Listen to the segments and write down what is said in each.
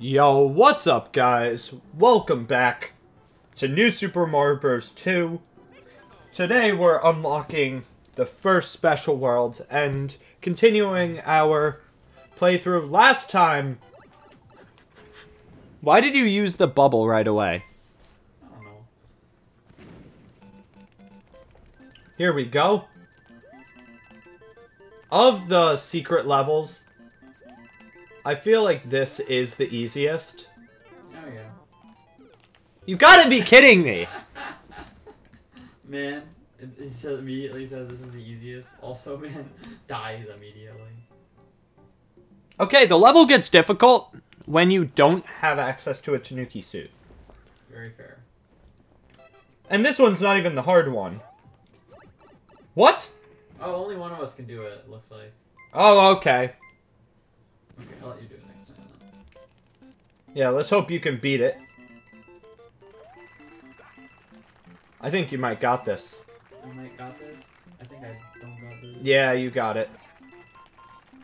Yo, what's up guys? Welcome back to New Super Mario Bros. 2. Today we're unlocking the first special world and continuing our playthrough last time. Why did you use the bubble right away? I don't know. Here we go. Of the secret levels, I feel like this is the easiest. Oh, yeah. You gotta be kidding me! Man, it immediately says this is the easiest. Also, man, dies immediately. Okay, the level gets difficult when you don't have access to a Tanooki suit. Very fair. And this one's not even the hard one. What? Oh, only one of us can do it, looks like. Oh, okay. Okay, I'll let you do it next time. Yeah, let's hope you can beat it. I think you might got this. I might got this? I think I don't got this. Yeah, you got it.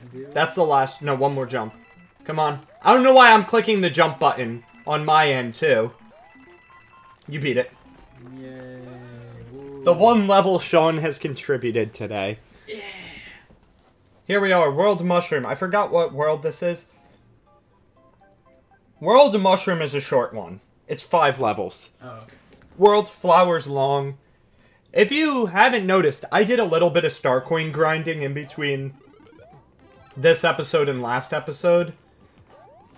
I do? That's the last... No, one more jump. Come on. I don't know why I'm clicking the jump button on my end, too. You beat it. Yay. Ooh. The one level Sean has contributed today. Yeah. Here we are, World Mushroom. I forgot what world this is. World Mushroom is a short one. It's 5 levels. Oh, okay. World Flower's long. If you haven't noticed, I did a little bit of Star Coin grinding in between this episode and last episode.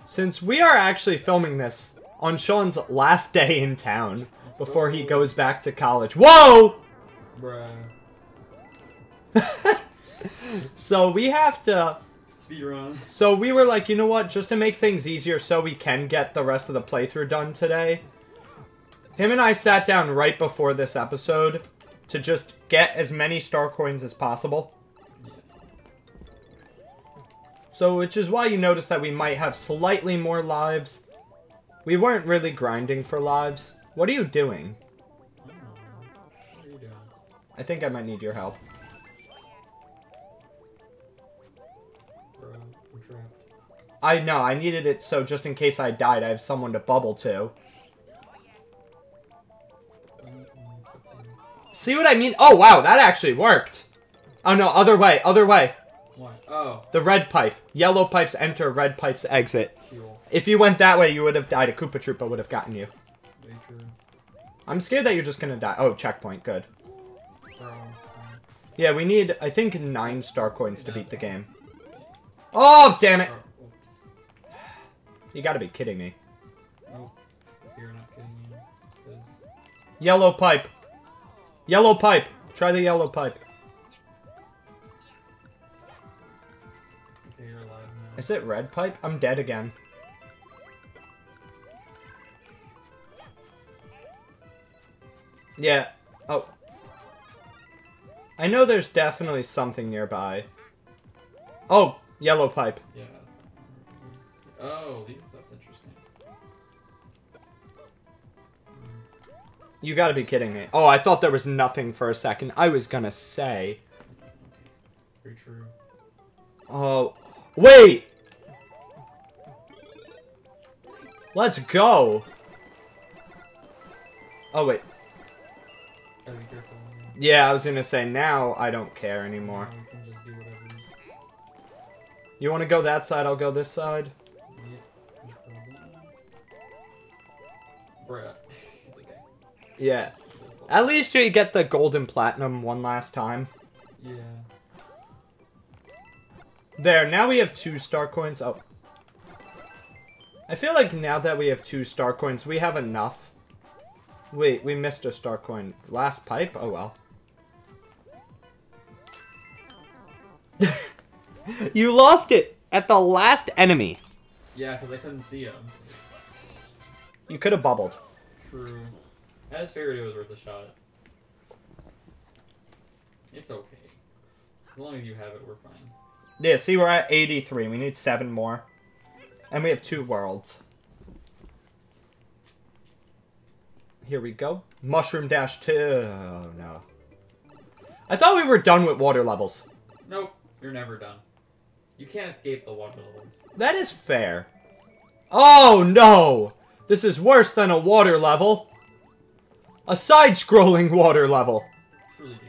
Since we are actually filming this on Sean's last day in town before he goes back to college. Whoa! Bruh. So we have to speedrun. So we were like, you know what, just to make things easier so we can get the rest of the playthrough done today, him and I sat down right before this episode to just get as many star coins as possible. Yeah. So which is why you notice that we might have slightly more lives. We weren't really grinding for lives. What are you doing? I don't know. What are you doing? I think I might need your help. I know, I needed it so just in case I died, I have someone to bubble to. See what I mean? Oh, wow, that actually worked. Oh, no, other way, other way. What? Oh. The red pipe. Yellow pipes enter, red pipes exit. Cool. If you went that way, you would have died. A Koopa Troopa would have gotten you. I'm scared that you're just going to die. Oh, checkpoint, good. Yeah, we need, I think, 9 star coins to beat the game. Oh, damn it. You gotta be kidding me. Nope. You're not kidding me. Cause... Yellow pipe. Yellow pipe. Try the yellow pipe. Okay, you're alive now. Is it red pipe? I'm dead again. Yeah. Oh. I know there's definitely something nearby. Oh, yellow pipe. Yeah. Oh, that's interesting. You gotta be kidding me. Oh, I thought there was nothing for a second. I was gonna say. Very true. Oh, wait! Let's go! Oh, wait. Gotta be careful. Yeah, I was gonna say, now I don't care anymore. No, you can just do whatever. You wanna go that side, I'll go this side. Bruh. It's okay. Yeah. At least you get the golden platinum one last time. Yeah. There, now we have 2 star coins. Oh. I feel like now that we have 2 star coins, we have enough. Wait, we missed a star coin. Last pipe? Oh well. You lost it at the last enemy. Yeah, because I couldn't see him. You could have bubbled. True. I just figured it was worth a shot. It's okay. As long as you have it, we're fine. Yeah, see, we're at 83. We need 7 more. And we have 2 worlds. Here we go. Mushroom Dash 2. Oh, no. I thought we were done with water levels. Nope. You're never done. You can't escape the water levels. That is fair. Oh no! This is worse than a water level. A side-scrolling water level. Truly,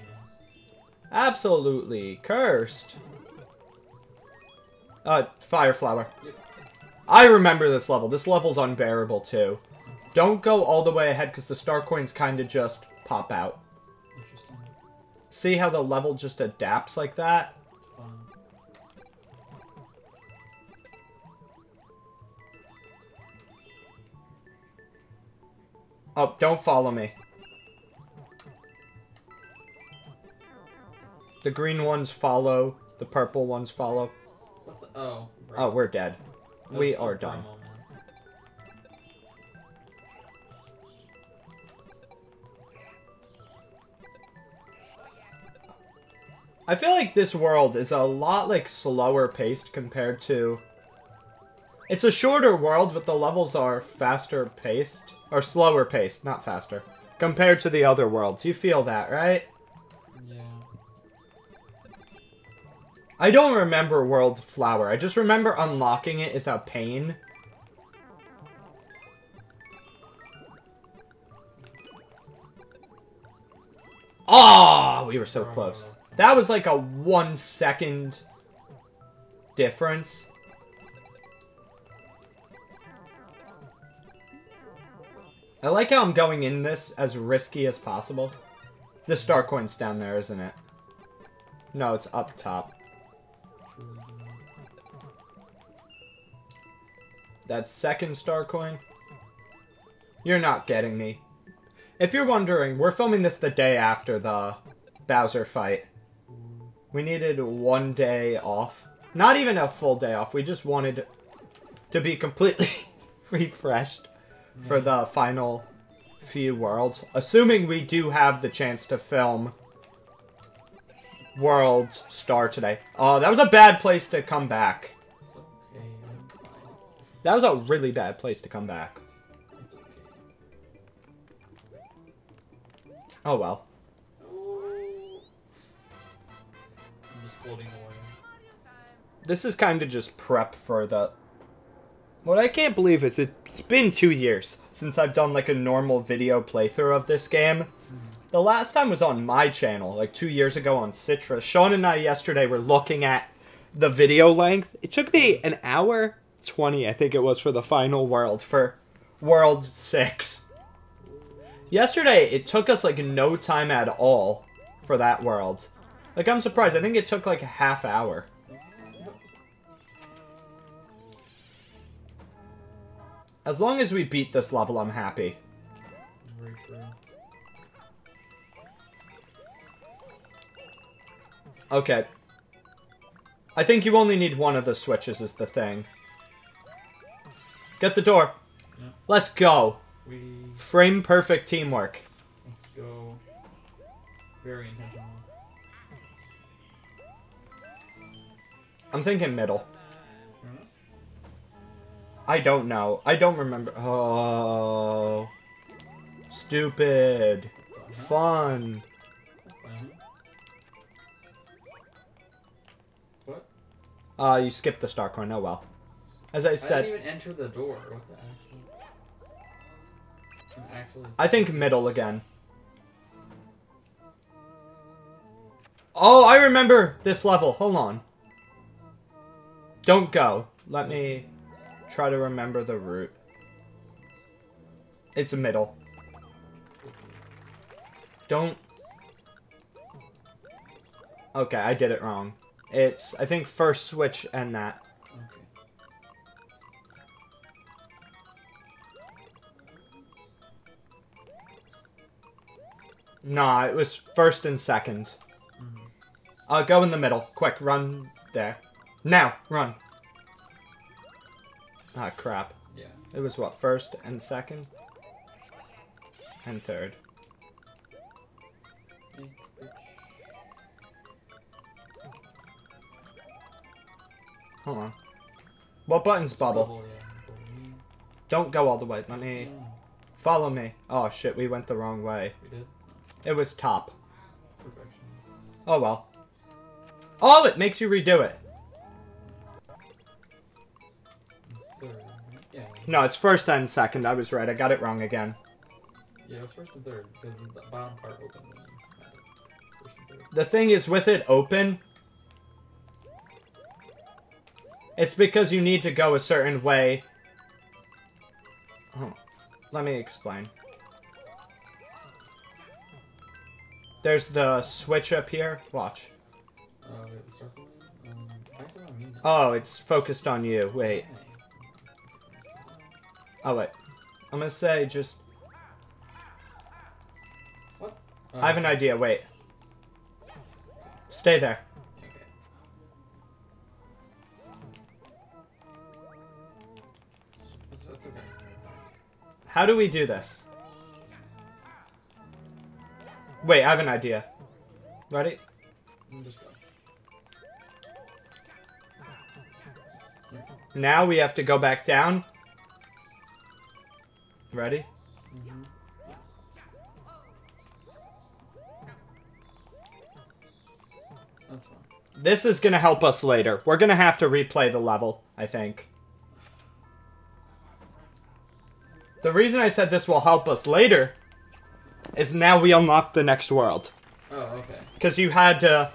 absolutely cursed. Fire flower. Yep. I remember this level. This level's unbearable too. Don't go all the way ahead because the star coins kind of just pop out. Interesting. See how the level just adapts like that? Oh, don't follow me. The green ones follow. The purple ones follow. What the, oh, bro. Oh, we're dead. That's we are done. Moment. I feel like this world is a lot, like, slower paced compared to... It's a shorter world, but the levels are faster paced. Or slower paced, not faster. Compared to the other worlds. You feel that, right? Yeah. I don't remember World Flower. I just remember unlocking it is a pain. Oh, we were so close. That was like a 1 second difference. I like how I'm going in this as risky as possible. The star coin's down there, isn't it? No, it's up top. That second star coin? You're not getting me. If you're wondering, we're filming this the day after the Bowser fight. We needed 1 day off. Not even a full day off. We just wanted to be completely refreshed for the final few worlds. Assuming we do have the chance to film World Star today. Oh, that was a bad place to come back. It's okay, I'm fine. That was a really bad place to come back. It's okay. Oh well. I'm just floating away. This is kind of just prep for the... What I can't believe is it's been 2 years since I've done like a normal video playthrough of this game. The last time was on my channel, like 2 years ago on Citra. Sean and I yesterday were looking at the video length. It took me 1 hour 20, I think it was, for the final world, for World 6. Yesterday, it took us like no time at all for that world. Like, I'm surprised. I think it took like a half hour. As long as we beat this level, I'm happy. Very true. Okay. I think you only need one of the switches is the thing. Get the door. Yeah. Let's go. Frame perfect teamwork. Let's go. Very intentional. I'm thinking middle. I don't know. I don't remember. Oh. Stupid. Fun. What? You skipped the star coin. Oh well. As I said. I didn't even enter the door. What the actual... I think middle again. Oh, I remember this level. Hold on. Don't go. Let me... try to remember the route. It's middle. Don't. Okay, I did it wrong. It's, I think, first switch and that. Okay. Nah, it was first and second. Mm-hmm. Go in the middle. Quick, run there. Now, run. Ah, crap. Yeah. It was what, first and second? And third. Hold on. What button's bubble? Don't go all the way. Let me... Follow me. Oh, shit, we went the wrong way. We did? It was top. Perfection. Oh, well. Oh, it makes you redo it. No, it's first and second. I was right. I got it wrong again. Yeah, it's first and third. Because the bottom part open. The thing is, with it open, it's because you need to go a certain way. Oh, let me explain. There's the switch up here. Watch. Oh, it's focused on you. Wait. Oh, wait. I'm gonna say just... What? I have an idea. Wait. Stay there. How do we do this? Wait, I have an idea. Ready? Just go. Now we have to go back down. Ready? Mm-hmm. That's fine. This is gonna help us later. We're gonna have to replay the level, I think. The reason I said this will help us later is now we unlock the next world. Oh, okay. Because you had to...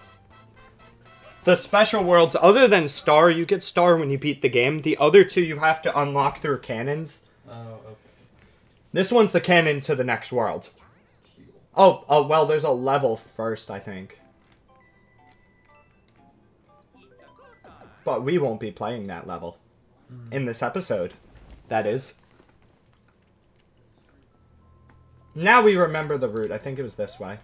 The special worlds, other than Star, you get Star when you beat the game. The other two you have to unlock through cannons. Oh, okay. This one's the cannon to the next world. Oh, oh well, there's a level first, I think. But we won't be playing that level. Mm-hmm. In this episode, that is. Now we remember the route. I think it was this way.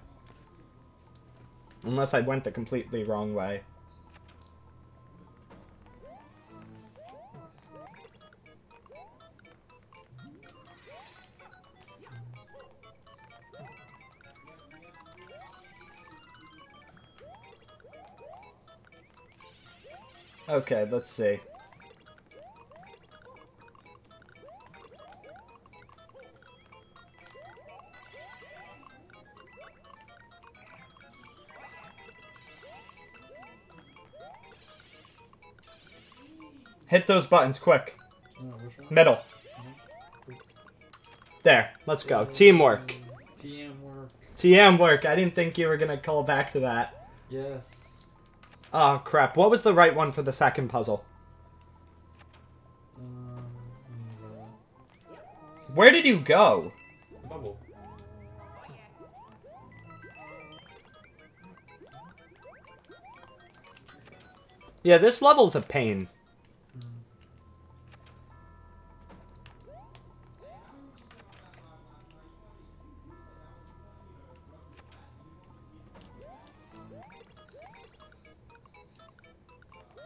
Unless I went the completely wrong way. Okay, let's see. Hit those buttons, quick. Middle. There, let's go. Teamwork. Teamwork. Teamwork. I didn't think you were going to call back to that. Yes. Oh, crap. What was the right one for the second puzzle? Where did you go? Bubble. Yeah, this level's a pain.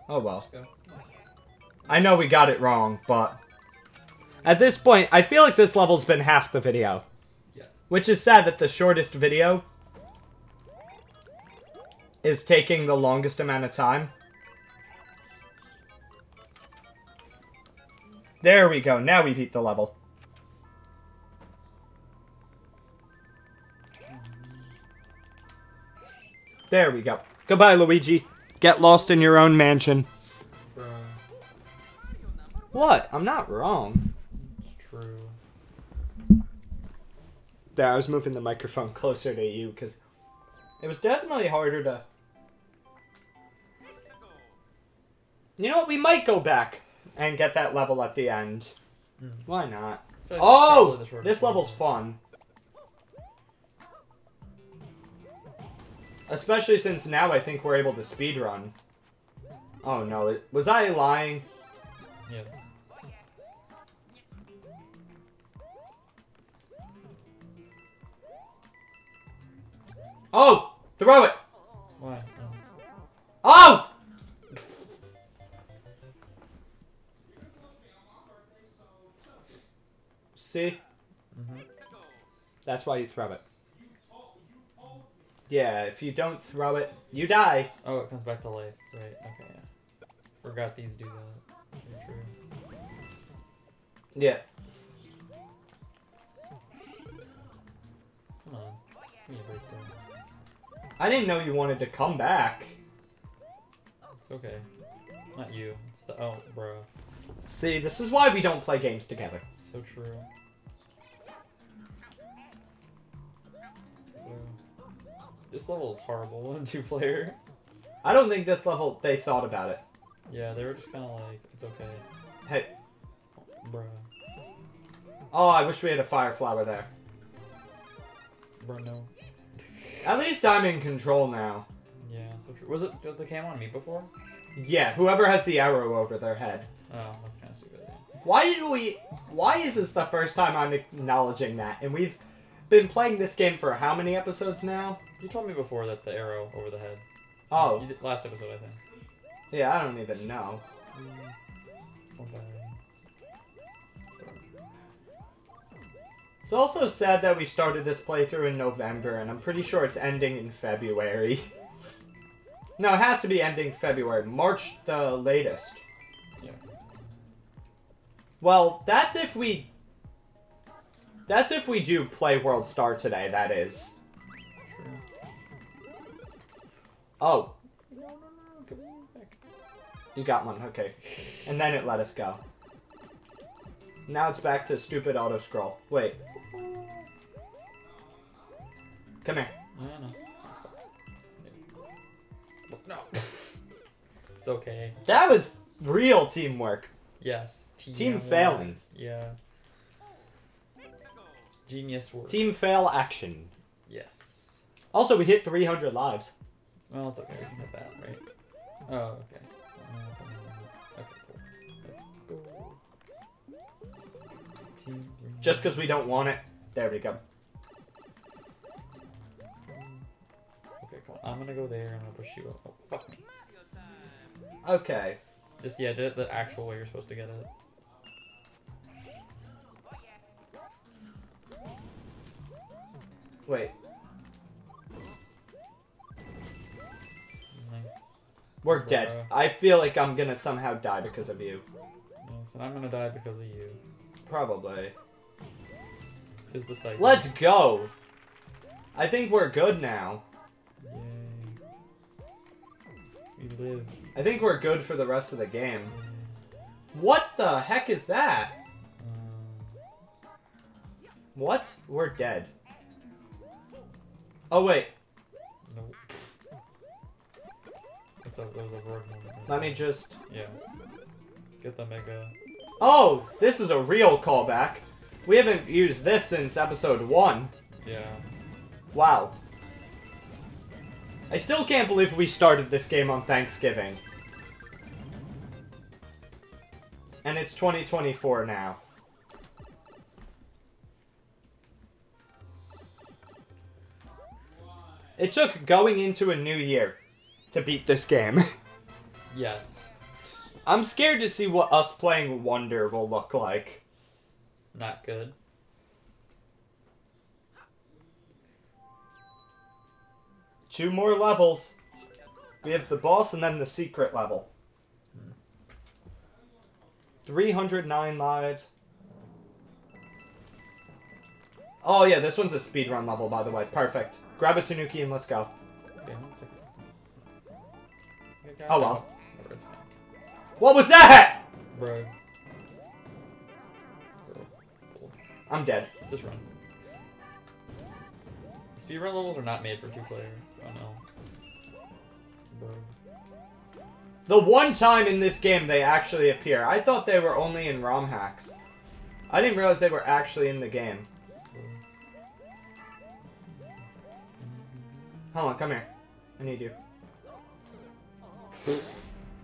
Oh, well. I know we got it wrong, but... At this point, I feel like this level's been half the video. Yes. Which is sad that the shortest video... is taking the longest amount of time. There we go. Now we beat the level. There we go. Goodbye, Luigi. Get lost in your own mansion. Bro. What? I'm not wrong. It's true. There, I was moving the microphone closer to you because it was definitely harder to... You know what? We might go back and get that level at the end. Mm. Why not? Like oh! This level's fun. Especially since now I think we're able to speedrun. Oh no, was I lying? Yes. Oh! Throw it! Why? Oh! See? Mm-hmm. That's why you throw it. Yeah, if you don't throw it, you die. Oh, it comes back to life, right? Okay, yeah. Forgot these do that. Very true. Yeah. Come on. Give me a break there. I didn't know you wanted to come back. It's okay. Not you. It's the... Oh, bro. See, this is why we don't play games together. So true. This level is horrible in two-player. I don't think this level, they thought about it. Yeah, they were just kind of like, it's okay. Hey. Bruh. Oh, I wish we had a fire flower there. Bruh, no. At least I'm in control now. Yeah, so true. Was the cam on me before? Yeah, whoever has the arrow over their head. Oh, that's kind of stupid. Why is this the first time I'm acknowledging that? And we've been playing this game for how many episodes now? You told me before that the arrow over the head. Oh. You did last episode, I think. Yeah, I don't even know. Okay. It's also sad that we started this playthrough in November, and I'm pretty sure it's ending in February. No, it has to be ending February. March the latest. Yeah. Well, that's if we... That's if we do play World Star today, that is. True. Oh. No. Come back. You got one, okay. And then it let us go. Now it's back to stupid auto-scroll. Wait. Come here. I don't know. No. It's okay. That was real teamwork. Yes. Team failing. Yeah. Genius work. Team fail action. Yes. Also, we hit 300 lives. Well, it's okay. We can hit that, right? Oh, okay. Okay, cool. Let's go. Team. Just because we don't want it. There we go. I'm gonna go there, I'm gonna push you up. Oh, fuck me. Okay. Just, yeah, do it the actual way you're supposed to get it. Wait. Nice. We're dead. I feel like I'm gonna somehow die because of you. Nice, and I'm gonna die because of you. Probably. 'Tis the cycle. Let's go! I think we're good now. We live. I think we're good for the rest of the game. What the heck is that? What? We're dead. Oh, wait. Nope. That's a road moment. Let me just... Yeah. Get the mega... Oh! This is a real callback. We haven't used this since episode 1. Yeah. Wow. I still can't believe we started this game on Thanksgiving. And it's 2024 now. It took going into a new year to beat this game. Yes. I'm scared to see what us playing Wonder will look like. Not good. Two more levels. We have the boss and then the secret level. 309 lives. Oh yeah, this one's a speedrun level, by the way. Perfect. Grab a Tanooki and let's go. Okay, one second. Oh well. What was that? Bro. I'm dead. Just run. Speedrun levels are not made for two-player. Oh no. Bro. The one time in this game they actually appear. I thought they were only in ROM hacks. I didn't realize they were actually in the game. Hold on, come here. I need you.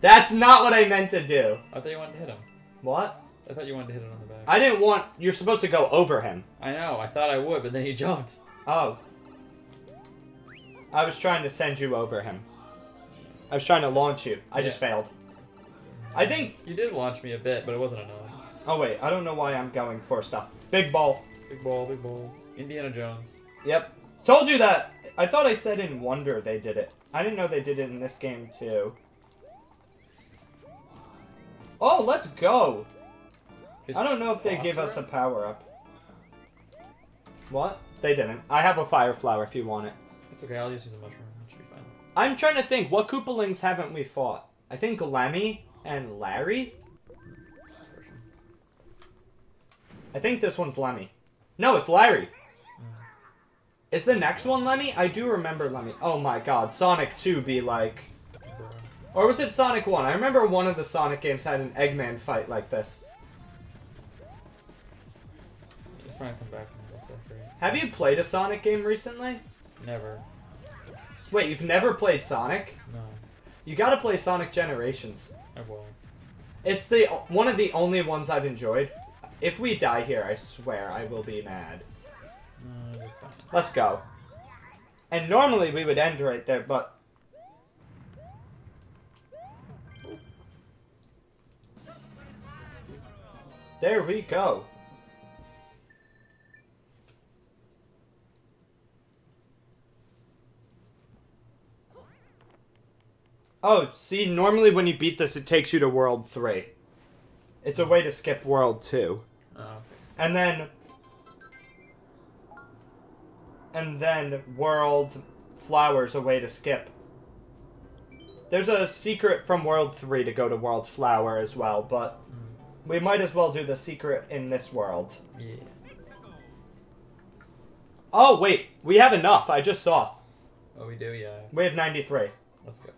That's not what I meant to do. I thought you wanted to hit him. What? I thought you wanted to hit him on the back. I didn't want... You're supposed to go over him. I know. I thought I would, but then he jumped. Oh. I was trying to send you over him. I was trying to launch you. I just failed. I think... You did launch me a bit, but it wasn't enough. Oh, wait. I don't know why I'm going for stuff. Big ball. Big ball, big ball. Indiana Jones. Yep. Told you that. I thought I said in Wonder they did it. I didn't know they did it in this game, too. Oh, let's go. I don't know if they give us a power-up. What? They didn't. I have a fire flower if you want it. It's okay, I'll just use a mushroom. It should be fine. I'm trying to think, what Koopalings haven't we fought? I think Lemmy and Larry? I think this one's Lemmy. No, it's Larry. Is the next one Lemmy? I do remember Lemmy. Oh my god, Sonic 2 be like... Or was it Sonic 1? I remember one of the Sonic games had an Eggman fight like this. He's probably come back from this effort. Have you played a Sonic game recently? Never. Wait, you've never played Sonic? No. You gotta play Sonic Generations. I will. It's the one of the only ones I've enjoyed. If we die here, I swear I will be mad. No, you're fine. Let's go. And normally we would end right there, but... There we go. Oh, see, normally when you beat this, it takes you to World 3. It's a way to skip World 2. Oh, okay. And then World Flower's a way to skip. There's a secret from World 3 to go to World Flower as well, but... We might as well do the secret in this world. Yeah. Oh, wait. We have enough. I just saw. Oh, we do? Yeah. We have 93. Let's go.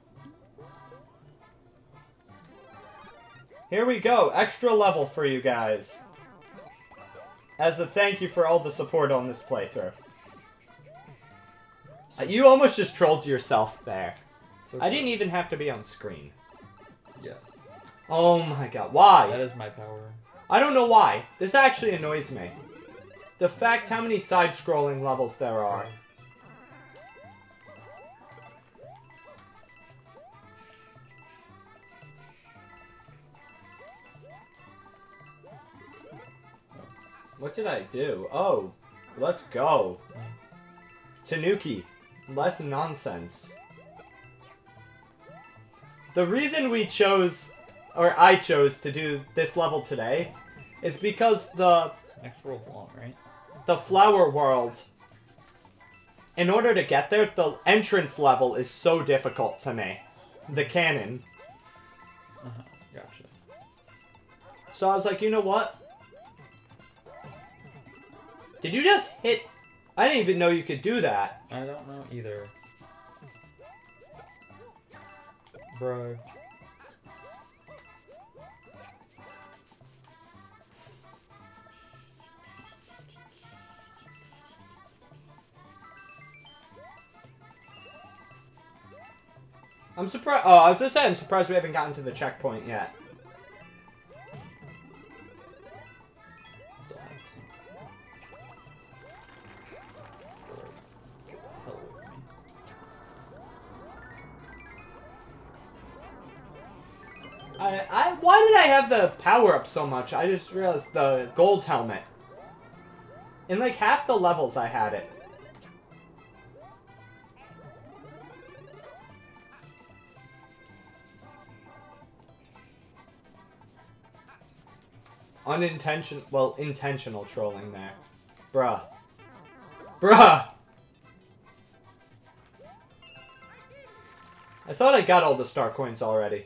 Here we go. Extra level for you guys. As a thank you for all the support on this playthrough. You almost just trolled yourself there. Okay. I didn't even have to be on screen. Yes. Oh my god, why? That is my power. I don't know why. This actually annoys me. The fact how many side-scrolling levels there are. What did I do? Oh, let's go. Nice. Tanooki, less nonsense. The reason we chose... Or I chose to do this level today, is because the... Next world long, right? The flower world. In order to get there, the entrance level is so difficult to me. The cannon. Uh-huh, gotcha. So I was like, you know what? Did you just hit... I didn't even know you could do that. I don't know either. Bro... I'm surprised. Oh, I was just saying, I'm surprised we haven't gotten to the checkpoint yet. Why did I have the power up so much? I just realized the gold helmet. In like half the levels, I had it. Unintentional, well, intentional trolling there. Bruh. Bruh! I thought I got all the star coins already.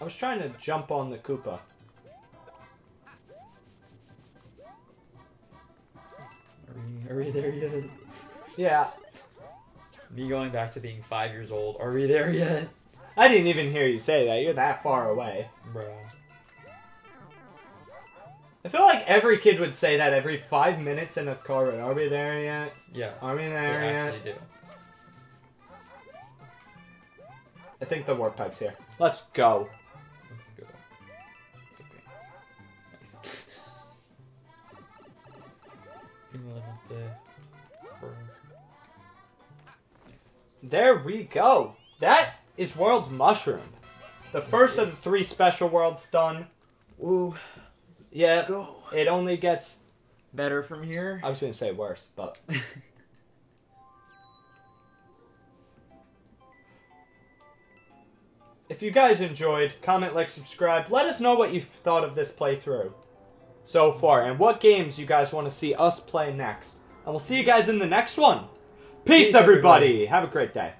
I was trying to jump on the Koopa. Are we there yet? Yeah. Me going back to being 5 years old. Are we there yet? I didn't even hear you say that. You're that far away. Bruh. I feel like every kid would say that every 5 minutes in a car ride. Are we there yet? Yes. Are we there yet? Actually do. I think the warp pipe's here. Let's go. Let's go. It's okay. Nice. Nice. There we go. That is World Mushroom. The first of the 3 special worlds done. Ooh. Yeah, go. It only gets better from here. I was going to say worse, but... If you guys enjoyed, comment, like, subscribe. Let us know what you've thought of this playthrough so far and what games you guys want to see us play next. And we'll see you guys in the next one. Peace, everybody. Have a great day.